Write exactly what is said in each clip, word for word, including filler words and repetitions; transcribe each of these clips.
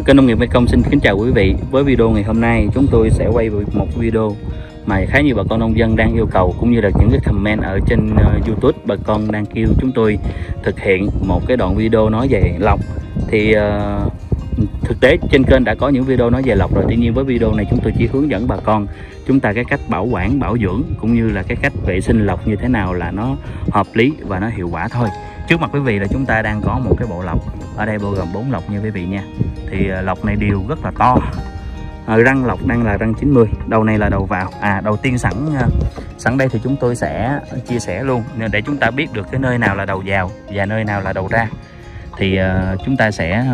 À, kênh Nông nghiệp Mekong xin kính chào quý vị. Với video ngày hôm nay chúng tôi sẽ quay một video mà khá nhiều bà con nông dân đang yêu cầu, cũng như là những cái comment ở trên uh, YouTube bà con đang kêu chúng tôi thực hiện một cái đoạn video nói về lọc. Thì uh, thực tế trên kênh đã có những video nói về lọc rồi, tuy nhiên với video này chúng tôi chỉ hướng dẫn bà con chúng ta cái cách bảo quản, bảo dưỡng cũng như là cái cách vệ sinh lọc như thế nào là nó hợp lý và nó hiệu quả thôi. Trước mặt quý vị là chúng ta đang có một cái bộ lọc, ở đây bao gồm bốn lọc như quý vị nha. Thì lọc này đều rất là to, à, răng lọc đang là răng chín mươi, đầu này là đầu vào. À, đầu tiên sẵn sẵn đây thì chúng tôi sẽ chia sẻ luôn để chúng ta biết được cái nơi nào là đầu vào và nơi nào là đầu ra. Thì à, chúng ta sẽ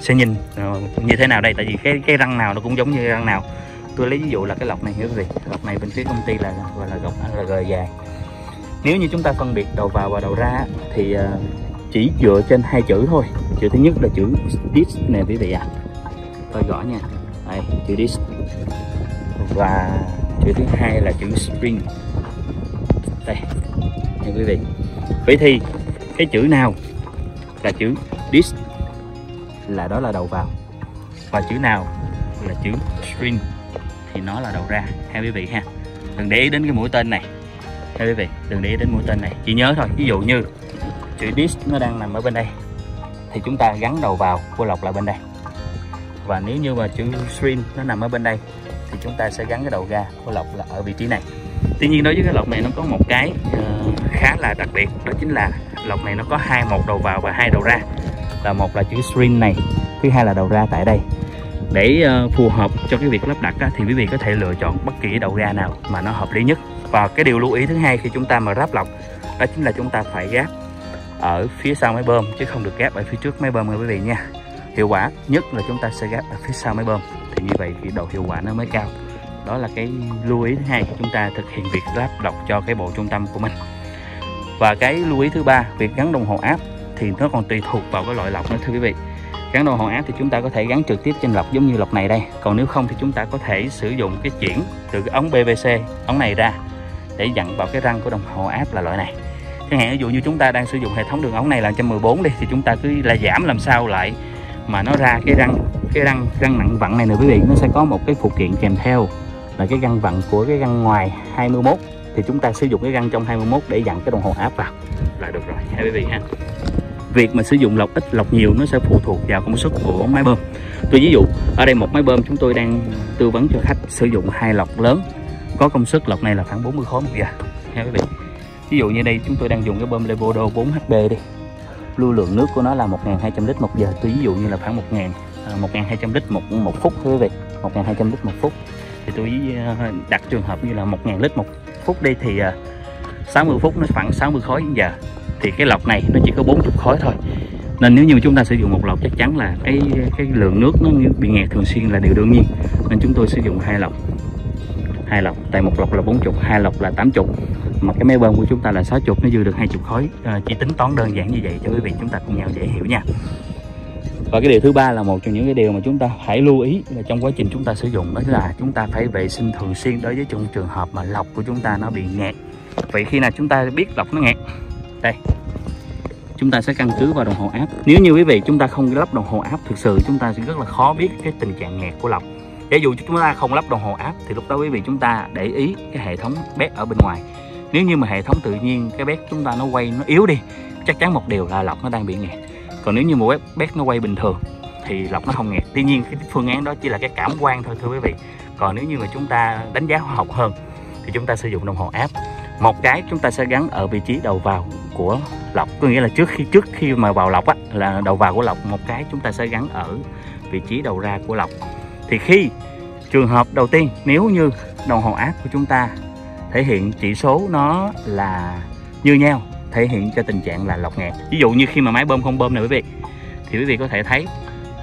sẽ nhìn à, như thế nào đây, tại vì cái cái răng nào nó cũng giống như răng nào. Tôi lấy ví dụ là cái lọc này hiểu gì, lọc này bên phía công ty là gọi là gọc rờ giê dài. Nếu như chúng ta phân biệt đầu vào và đầu ra thì à, chỉ dựa trên hai chữ thôi. Chữ thứ nhất là chữ disk nè quý vị ạ, coi rõ nha. Đây, chữ disk, và chữ thứ hai là chữ spring đây nha quý vị. Vậy thì cái chữ nào là chữ disk là đó là đầu vào, và chữ nào là chữ spring thì nó là đầu ra ha quý vị ha. Đừng để ý đến cái mũi tên này ha quý vị, đừng để ý đến mũi tên này, chỉ nhớ thôi. Ví dụ như chữ disk nó đang nằm ở bên đây thì chúng ta gắn đầu vào của lọc là bên đây, và nếu như mà chữ stream nó nằm ở bên đây thì chúng ta sẽ gắn cái đầu ra của lọc là ở vị trí này. Tuy nhiên đối với cái lọc này nó có một cái uh, khá là đặc biệt, đó chính là lọc này nó có hai một đầu vào và hai đầu ra, là một là chữ stream này, thứ hai là đầu ra tại đây. Để uh, phù hợp cho cái việc lắp đặt á, thì quý vị có thể lựa chọn bất kỳ đầu ra nào mà nó hợp lý nhất. Và cái điều lưu ý thứ hai khi chúng ta mà ráp lọc đó chính là chúng ta phải ráp ở phía sau máy bơm chứ không được gáp ở phía trước máy bơm nha quý vị nha. Hiệu quả nhất là chúng ta sẽ gáp ở phía sau máy bơm, thì như vậy thì độ hiệu quả nó mới cao. Đó là cái lưu ý thứ hai khi chúng ta thực hiện việc lắp lọc cho cái bộ trung tâm của mình. Và cái lưu ý thứ ba, việc gắn đồng hồ áp thì nó còn tùy thuộc vào cái loại lọc nữa thưa quý vị. Gắn đồng hồ áp thì chúng ta có thể gắn trực tiếp trên lọc giống như lọc này đây, còn nếu không thì chúng ta có thể sử dụng cái chuyền từ cái ống pê vê xê, ống này ra để dặn vào cái răng của đồng hồ áp là loại này. Chẳng hạn ví dụ như chúng ta đang sử dụng hệ thống đường ống này là một trăm mười bốn đi, thì chúng ta cứ là giảm làm sao lại mà nó ra cái răng cái răng răng nặng vặn này nè quý vị. Nó sẽ có một cái phụ kiện kèm theo là cái răng vặn của cái răng ngoài hai mươi mốt, thì chúng ta sử dụng cái răng trong hai mươi mốt để dặn cái đồng hồ áp vào là được rồi ha quý vị ha. Việc mà sử dụng lọc ít lọc nhiều nó sẽ phụ thuộc vào công suất của máy bơm. Tôi ví dụ ở đây một máy bơm chúng tôi đang tư vấn cho khách sử dụng hai lọc lớn có công suất lọc này là khoảng bốn mươi khối một giờ ha quý vị. Ví dụ như đây chúng tôi đang dùng cái bơm levodo bốn hát bê đi, lưu lượng nước của nó là một nghìn hai trăm lít một giờ. Tôi ví dụ như là khoảng một nghìn hai trăm lít một một phút thưa quý vị, một nghìn hai trăm lít một phút. Thì tôi đặt trường hợp như là một nghìn lít một phút đi, thì sáu mươi phút nó khoảng sáu mươi khối giờ. Thì cái lọc này nó chỉ có bốn mươi khối thôi, nên nếu như chúng ta sử dụng một lọc chắc chắn là cái cái lượng nước nó bị nghẹt thường xuyên là điều đương nhiên. Nên chúng tôi sử dụng hai lọc, hai lọc, tại một lọc là bốn mươi, hai lọc là tám mươi, mà cái máy bơm của chúng ta là sáu mươi, nó dư được hai mươi khối. À, chỉ tính toán đơn giản như vậy cho quý vị chúng ta cùng nhau dễ hiểu nha. Và cái điều thứ ba là một trong những cái điều mà chúng ta phải lưu ý là trong quá trình chúng ta sử dụng, đó là chúng ta phải vệ sinh thường xuyên đối với trong trường hợp mà lọc của chúng ta nó bị nghẹt. Vậy khi nào chúng ta biết lọc nó nghẹt đây, chúng ta sẽ căn cứ vào đồng hồ áp. Nếu như quý vị chúng ta không lắp đồng hồ áp, thực sự chúng ta sẽ rất là khó biết cái tình trạng nghẹt của lọc. Giả dụ chúng ta không lắp đồng hồ áp thì lúc đó quý vị chúng ta để ý cái hệ thống bét ở bên ngoài. Nếu như mà hệ thống tự nhiên cái bét chúng ta nó quay nó yếu đi, chắc chắn một điều là lọc nó đang bị nghẹt. Còn nếu như mà bét nó quay bình thường thì lọc nó không nghẹt. Tuy nhiên cái phương án đó chỉ là cái cảm quan thôi thưa quý vị. Còn nếu như mà chúng ta đánh giá khoa học hơn thì chúng ta sử dụng đồng hồ áp. Một cái chúng ta sẽ gắn ở vị trí đầu vào của lọc, có nghĩa là trước khi trước khi mà vào lọc á, là đầu vào của lọc. Một cái chúng ta sẽ gắn ở vị trí đầu ra của lọc. Thì khi trường hợp đầu tiên, nếu như đồng hồ áp của chúng ta thể hiện chỉ số nó là như nhau, thể hiện cho tình trạng là lọc nghẹt. Ví dụ như khi mà máy bơm không bơm này quý vị, thì quý vị có thể thấy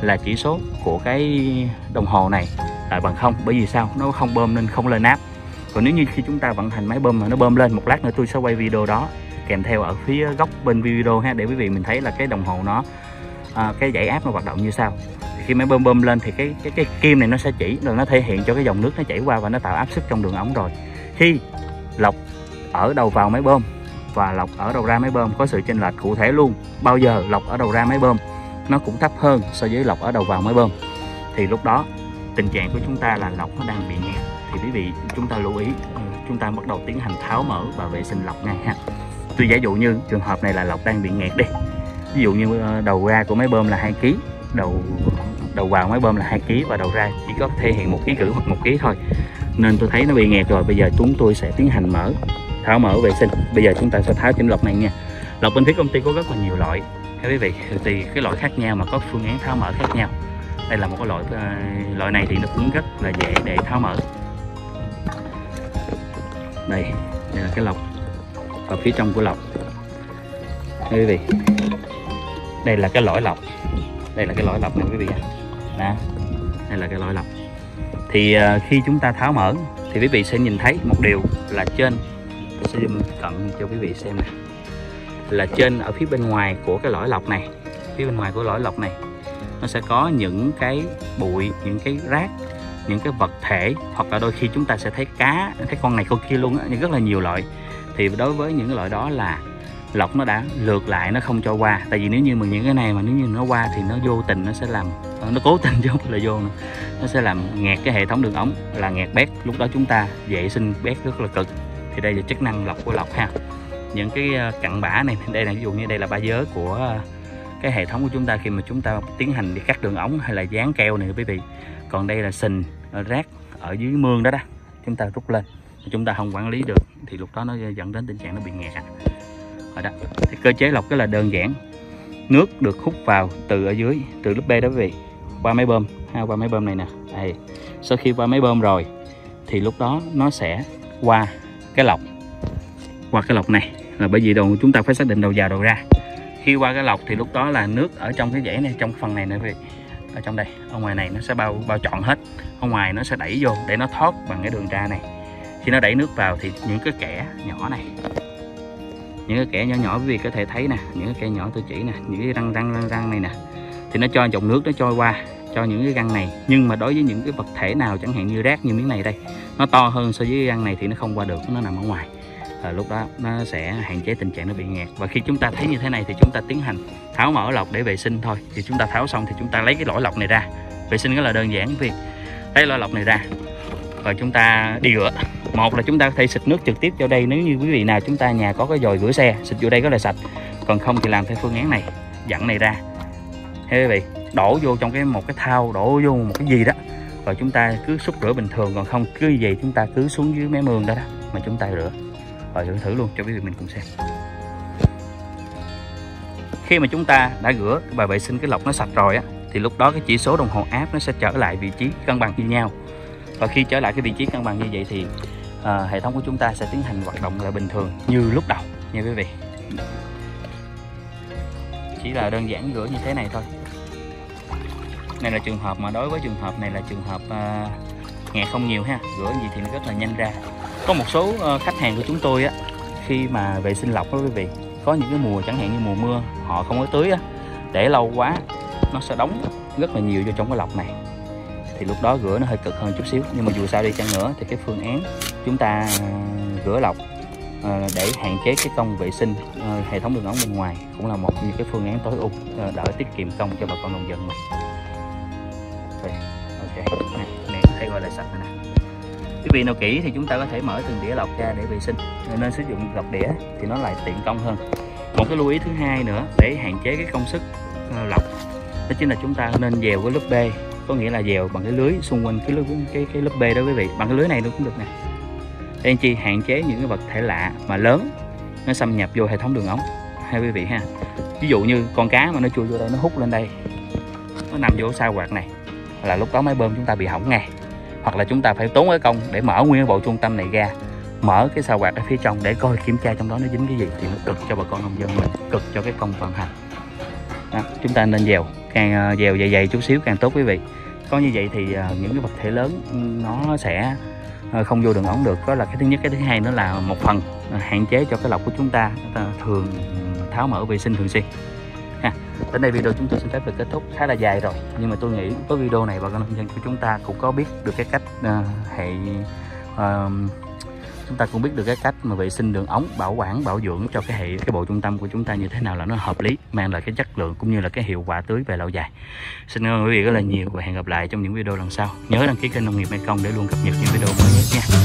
là chỉ số của cái đồng hồ này là bằng không. Bởi vì sao? Nó không bơm nên không lên áp. Còn nếu như khi chúng ta vận hành máy bơm mà nó bơm lên, một lát nữa tôi sẽ quay video đó kèm theo ở phía góc bên video ha, để quý vị mình thấy là cái đồng hồ nó à, cái dãy áp nó hoạt động như sau. Khi máy bơm bơm lên thì cái cái cái kim này nó sẽ chỉ, rồi nó thể hiện cho cái dòng nước nó chảy qua và nó tạo áp suất trong đường ống. Rồi khi lọc ở đầu vào máy bơm và lọc ở đầu ra máy bơm có sự chênh lệch cụ thể luôn, bao giờ lọc ở đầu ra máy bơm nó cũng thấp hơn so với lọc ở đầu vào máy bơm, thì lúc đó tình trạng của chúng ta là lọc nó đang bị nghẹt. Thì quý vị chúng ta lưu ý, chúng ta bắt đầu tiến hành tháo mở và vệ sinh lọc ngay ha. Tôi giả dụ như trường hợp này là lọc đang bị nghẹt đi, ví dụ như đầu ra của máy bơm là hai ký, đầu đầu vào máy bơm là hai ký và đầu ra chỉ có thể hiện một ký rưỡi hoặc một ký thôi, nên tôi thấy nó bị nghẹt rồi. Bây giờ chúng tôi sẽ tiến hành mở, tháo mở, vệ sinh. Bây giờ chúng ta sẽ tháo chỉnh lọc này nha. Lọc bên phía công ty có rất là nhiều loại các quý vị, thì cái loại khác nhau mà có phương án tháo mở khác nhau. Đây là một cái loại loại này thì nó cũng rất là dễ để tháo mở. Đây, đây là cái lọc và phía trong của lọc quý vị. Đây là cái lõi lọc, đây là cái lõi lọc này quý vị ạ. Đó, đây là cái lõi lọc. Thì khi chúng ta tháo mở thì quý vị sẽ nhìn thấy một điều là trên, tôi sẽ zoom cận cho quý vị xem này, là trên ở phía bên ngoài của cái lõi lọc này, phía bên ngoài của lõi lọc này nó sẽ có những cái bụi, những cái rác, những cái vật thể, hoặc là đôi khi chúng ta sẽ thấy cá, thấy con này con kia luôn á, rất là nhiều loại. Thì đối với những loại đó là lọc nó đã lượt lại, nó không cho qua. Tại vì nếu như mà những cái này mà nếu như nó qua thì nó vô tình nó sẽ làm, nó cố tình chứ không là vô nữa, nó sẽ làm nghẹt cái hệ thống đường ống, là nghẹt bét. Lúc đó chúng ta vệ sinh bét rất là cực. Thì đây là chức năng lọc của lọc ha. Những cái cặn bã này, đây là ví dụ như đây là ba dớ của cái hệ thống của chúng ta khi mà chúng ta tiến hành đi cắt đường ống hay là dán keo này quý vị. Còn đây là sình rác ở dưới mương đó đó, chúng ta rút lên, chúng ta không quản lý được thì lúc đó nó dẫn đến tình trạng nó bị nghẹt. Rồi đó, thì cơ chế lọc cái là đơn giản, nước được hút vào từ ở dưới, từ lớp B đó quý vị, qua máy bơm ha, qua máy bơm này nè. Đây, sau khi qua máy bơm rồi thì lúc đó nó sẽ qua cái lọc, qua cái lọc này, là bởi vì đầu chúng ta phải xác định đầu vào đầu ra. Khi qua cái lọc thì lúc đó là nước ở trong cái dãy này, trong phần này nữa quý vị, ở trong đây, ở ngoài này nó sẽ bao bao trọn hết, ở ngoài nó sẽ đẩy vô để nó thoát bằng cái đường ra này. Khi nó đẩy nước vào thì những cái kẽ nhỏ này, những cái kẽ nhỏ nhỏ quý vị có thể thấy nè, những cái kẽ nhỏ tôi chỉ nè, những cái răng răng răng răng này nè, thì nó cho dòng nước nó trôi qua cho những cái răng này. Nhưng mà đối với những cái vật thể nào chẳng hạn như rác như miếng này đây, nó to hơn so với cái răng này thì nó không qua được, nó nằm ở ngoài. À, lúc đó nó sẽ hạn chế tình trạng nó bị nghẹt. Và khi chúng ta thấy như thế này thì chúng ta tiến hành tháo mở lọc để vệ sinh thôi. Thì chúng ta tháo xong thì chúng ta lấy cái lõi lọc này ra, vệ sinh rất là đơn giản vì lấy lõi lọc này ra và chúng ta đi rửa. Một là chúng ta có thể xịt nước trực tiếp vô đây, nếu như quý vị nào chúng ta nhà có cái dòi rửa xe, xịt vô đây rất là sạch. Còn không thì làm theo phương án này, dặn này ra, thế quý vị đổ vô trong cái một cái thau, đổ vô một cái gì đó và chúng ta cứ xúc rửa bình thường. Còn không cứ gì chúng ta cứ xuống dưới mé mương đó, đó mà chúng ta rửa. Rồi thử thử luôn cho quý vị mình cùng xem. Khi mà chúng ta đã rửa và vệ sinh cái lọc nó sạch rồi á, thì lúc đó cái chỉ số đồng hồ áp nó sẽ trở lại vị trí cân bằng như nhau. Và khi trở lại cái vị trí cân bằng như vậy thì à, hệ thống của chúng ta sẽ tiến hành hoạt động lại bình thường như lúc đầu nha quý vị. Chỉ là đơn giản rửa như thế này thôi. Này là trường hợp mà đối với trường hợp này là trường hợp à, nghẹt không nhiều ha, rửa gì thì nó rất là nhanh ra. Có một số khách hàng của chúng tôi á, khi mà vệ sinh lọc đó quý vị, có những cái mùa chẳng hạn như mùa mưa họ không có tưới á, để lâu quá nó sẽ đóng rất là nhiều vô trong cái lọc này, thì lúc đó rửa nó hơi cực hơn chút xíu. Nhưng mà dù sao đi chăng nữa thì cái phương án chúng ta rửa lọc để hạn chế cái công vệ sinh hệ thống đường ống bên ngoài cũng là một trong những cái phương án tối ưu đỡ tiết kiệm công cho bà con nông dân mình. Ok, này, này thấy gọi là sạch rồi nè. Quý vị nào kỹ thì chúng ta có thể mở từng đĩa lọc ra để vệ sinh, nên sử dụng lọc đĩa thì nó lại tiện công hơn. Một cái lưu ý thứ hai nữa để hạn chế cái công sức lọc, đó chính là chúng ta nên dèo cái lớp B, có nghĩa là dèo bằng cái lưới xung quanh cái lớp cái cái lớp B đó quý vị, bằng cái lưới này cũng được nè. Để chi hạn chế những cái vật thể lạ mà lớn nó xâm nhập vô hệ thống đường ống hai quý vị ha. Ví dụ như con cá mà nó chui vô đây, nó hút lên đây, nó nằm vô sa quạt này là lúc đó máy bơm chúng ta bị hỏng ngay. Hoặc là chúng ta phải tốn cái công để mở nguyên bộ trung tâm này ra, mở cái sao quạt ở phía trong để coi kiểm tra trong đó nó dính cái gì, thì nó cực cho bà con nông dân mình, cực cho cái công vận hành. Đó, chúng ta nên dèo, càng dèo dày dày chút xíu càng tốt quý vị. Có như vậy thì những cái vật thể lớn nó sẽ không vô đường ống được. Đó là cái thứ nhất. Cái thứ hai nữa là một phần hạn chế cho cái lọc của chúng ta, chúng ta thường tháo mở vệ sinh thường xuyên. Đến đây video chúng tôi xin phép được kết thúc, khá là dài rồi. Nhưng mà tôi nghĩ với video này bà con nông dân của chúng ta cũng có biết được cái cách uh, hệ uh, chúng ta cũng biết được cái cách mà vệ sinh đường ống, bảo quản, bảo dưỡng cho cái hệ cái bộ trung tâm của chúng ta như thế nào là nó hợp lý, mang lại cái chất lượng cũng như là cái hiệu quả tưới về lâu dài. Xin cảm ơn quý vị rất là nhiều và hẹn gặp lại trong những video lần sau. Nhớ đăng ký kênh Nông nghiệp Mekong để luôn cập nhật những video mới nhất nha.